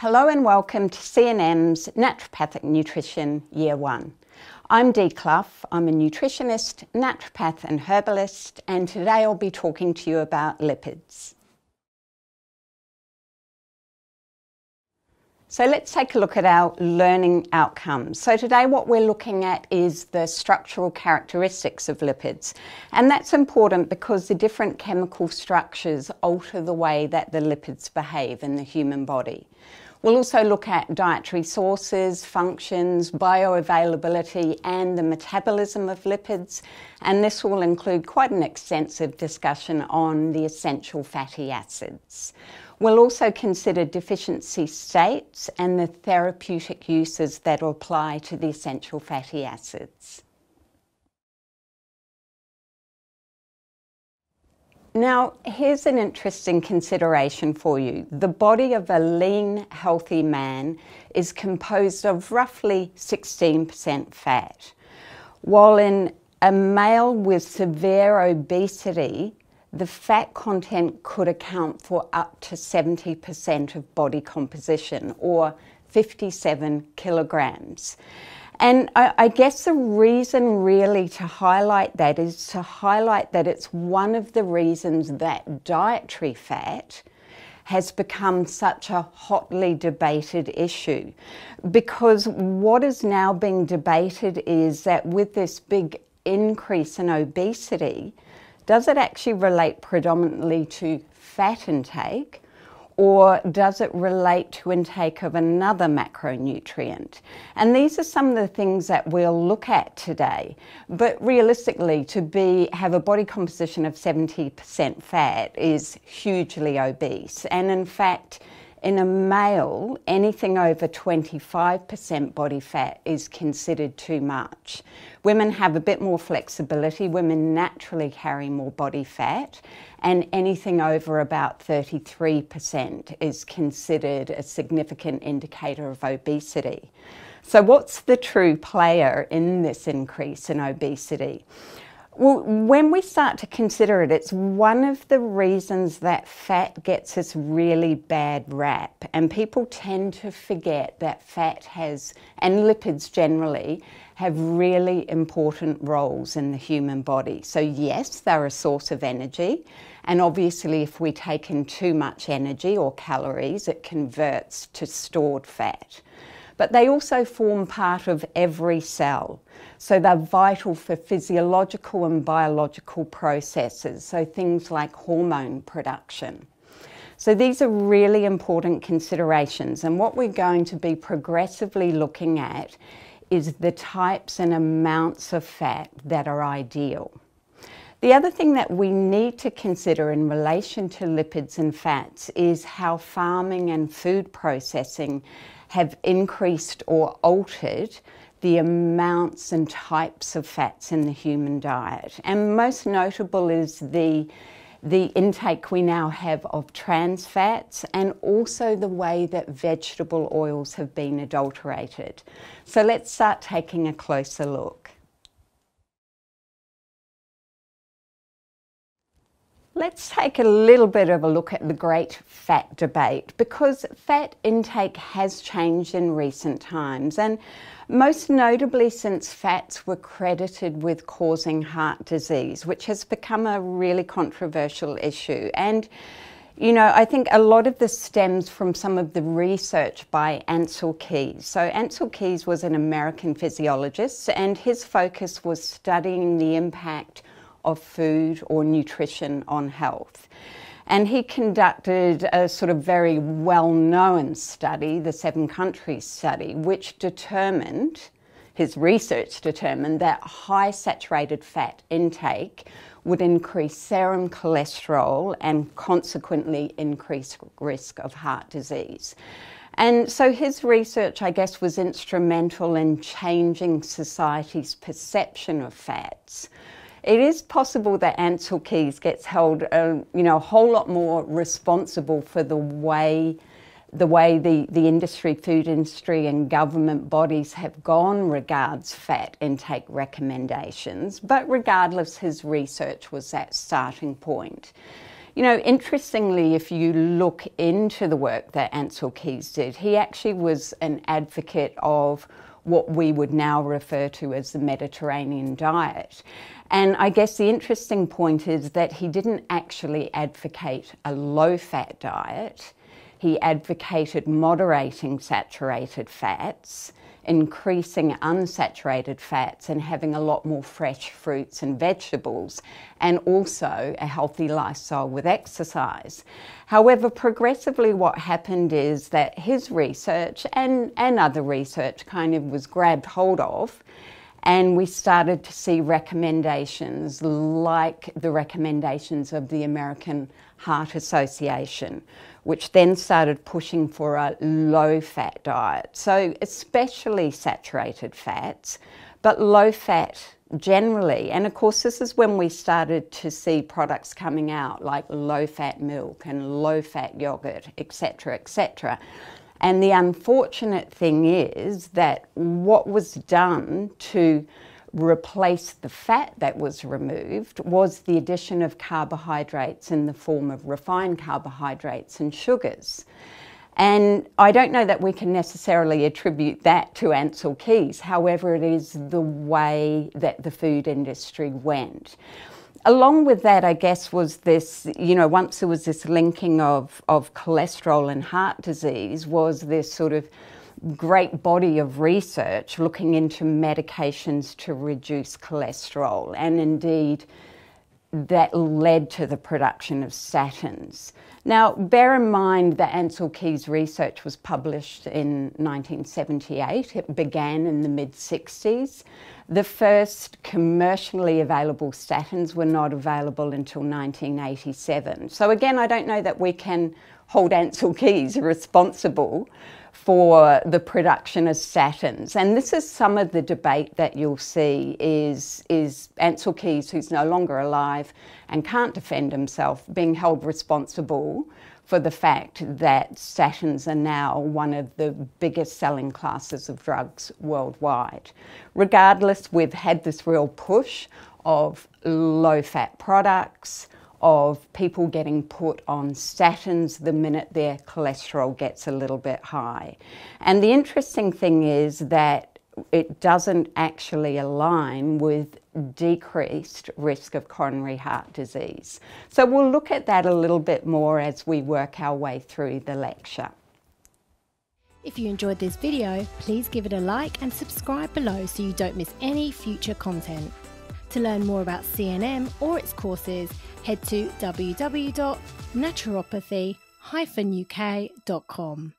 Hello and welcome to CNM's Naturopathic Nutrition Year 1. I'm Dee Clough. I'm a nutritionist, naturopath and herbalist, and today I'll be talking to you about lipids. So let's take a look at our learning outcomes. So today what we're looking at is the structural characteristics of lipids. And that's important because the different chemical structures alter the way that the lipids behave in the human body. We'll also look at dietary sources, functions, bioavailability and the metabolism of lipids, and this will include quite an extensive discussion on the essential fatty acids. We'll also consider deficiency states and the therapeutic uses that apply to the essential fatty acids. Now, here's an interesting consideration for you. The body of a lean, healthy man is composed of roughly 16% fat, while in a male with severe obesity, the fat content could account for up to 70% of body composition, or 57 kilograms. And I guess the reason really to highlight that is to highlight that it's one of the reasons that dietary fat has become such a hotly debated issue. Because what is now being debated is that with this big increase in obesity, does it actually relate predominantly to fat intake? Or does it relate to intake of another macronutrient? And these are some of the things that we'll look at today. But realistically, to have a body composition of 70% fat is hugely obese. And in fact, in a male, anything over 25% body fat is considered too much. Women have a bit more flexibility. Women naturally carry more body fat, and anything over about 33% is considered a significant indicator of obesity. So what's the true player in this increase in obesity? Well, when we start to consider it, it's one of the reasons that fat gets this really bad rap, and people tend to forget that fat has, and lipids generally, have really important roles in the human body. So yes, they're a source of energy, and obviously if we take in too much energy or calories, it converts to stored fat. But they also form part of every cell. So they're vital for physiological and biological processes, so things like hormone production. So these are really important considerations, and what we're going to be progressively looking at is the types and amounts of fat that are ideal. The other thing that we need to consider in relation to lipids and fats is how farming and food processing have increased or altered the amounts and types of fats in the human diet. And most notable is the intake we now have of trans fats, and also the way that vegetable oils have been adulterated. So let's start taking a closer look. Let's take a little bit of a look at the great fat debate, because fat intake has changed in recent times, and most notably since fats were credited with causing heart disease, which has become a really controversial issue. And you know, I think a lot of this stems from some of the research by Ancel Keys. So Ancel Keys was an American physiologist, and his focus was studying the impact of food or nutrition on health. And he conducted a sort of very well-known study, the Seven Countries Study, which determined, his research determined, that high saturated fat intake would increase serum cholesterol and consequently increase risk of heart disease. And so his research, I guess, was instrumental in changing society's perception of fats. It is possible that Ancel Keys gets held, a whole lot more responsible for the way the industry, food industry, and government bodies have gone regards fat intake recommendations. But regardless, his research was that starting point. You know, interestingly, if you look into the work that Ancel Keys did, he actually was an advocate of what we would now refer to as the Mediterranean diet. And I guess the interesting point is that he didn't actually advocate a low-fat diet. He advocated moderating saturated fats, increasing unsaturated fats, and having a lot more fresh fruits and vegetables, and also a healthy lifestyle with exercise. However, progressively what happened is that his research and other research kind of was grabbed hold of, and we started to see recommendations like the recommendations of the American Heart Association, which then started pushing for a low-fat diet. So especially saturated fats, but low-fat generally. And of course, this is when we started to see products coming out like low-fat milk and low-fat yogurt, etc., etc. And the unfortunate thing is that what was done to replace the fat that was removed was the addition of carbohydrates in the form of refined carbohydrates and sugars. And I don't know that we can necessarily attribute that to Ancel Keys. However, it is the way that the food industry went. Along with that, I guess, was this, you know, once there was this linking of cholesterol and heart disease, was this sort of great body of research looking into medications to reduce cholesterol. And indeed, that led to the production of statins. Now, bear in mind that Ancel Keys' research was published in 1978. It began in the mid-60s. The first commercially available statins were not available until 1987. So again, I don't know that we can hold Ancel Keys responsible for the production of statins. And this is some of the debate that you'll see is Ancel Keys, who's no longer alive and can't defend himself, being held responsible for the fact that statins are now one of the biggest selling classes of drugs worldwide. Regardless, we've had this real push of low-fat products, of people getting put on statins the minute their cholesterol gets a little bit high. And the interesting thing is that it doesn't actually align with decreased risk of coronary heart disease. So we'll look at that a little bit more as we work our way through the lecture. If you enjoyed this video, please give it a like and subscribe below so you don't miss any future content. To learn more about CNM or its courses, head to www.naturopathy-uk.com.